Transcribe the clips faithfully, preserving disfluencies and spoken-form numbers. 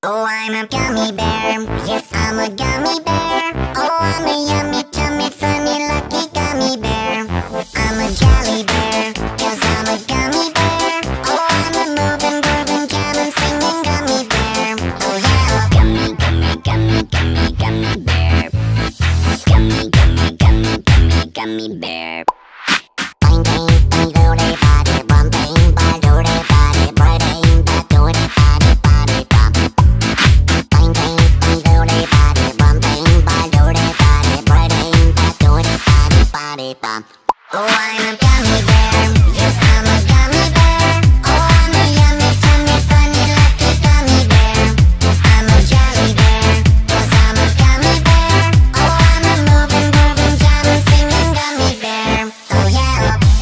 Oh, I'm a gummy bear, yes, I'm a gummy bear. Oh, I'm a yummy, tummy, funny, lucky gummy bear. I'm a jolly bear, cause I'm a gummy bear. Oh, I'm a moving, grooving, jamming, singing gummy bear. Oh, yeah, I'm a gummy, gummy, gummy, gummy, gummy bear. Gummy, gummy, gummy, gummy, gummy bear. Boing, boing, boing, doody, body, bum, boing, ba, doody, body, boy, boing, ba, doody, body. Oh, I'm a gummy bear, yes, I'm a gummy bear. Oh, I'm a yummy, tummy, funny, lucky gummy bear. I'm a jolly bear, cause I'm a gummy bear. Oh, I'm a moving, grooving, jamming, singing gummy bear. Oh, yeah. Free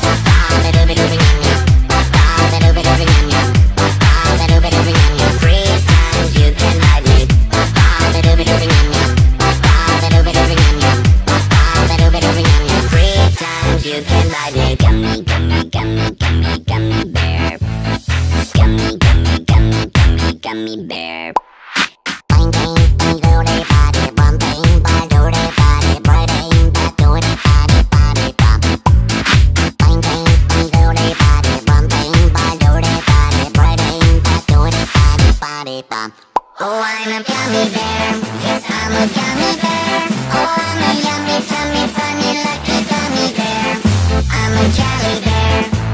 time, you can ride me. You can buy me a gummy, gummy, gummy, gummy, gummy bear. Gummy, gummy, gummy, gummy, gummy bear. Boing, boing, boing, doody, body, bum, boing, ba, doody, body, boy, boing, ba, doody, body, body, bum. Boing, boing, boing, doody, body, bum, boing, ba, doody, body, boy, boing, ba, doody, body, body, bum. Oh, I'm a gummy bear, yes, I'm a gummy bear. Oh, I'm a yummy, tummy, funny, lucky gummy bear. I'm a jolly bear.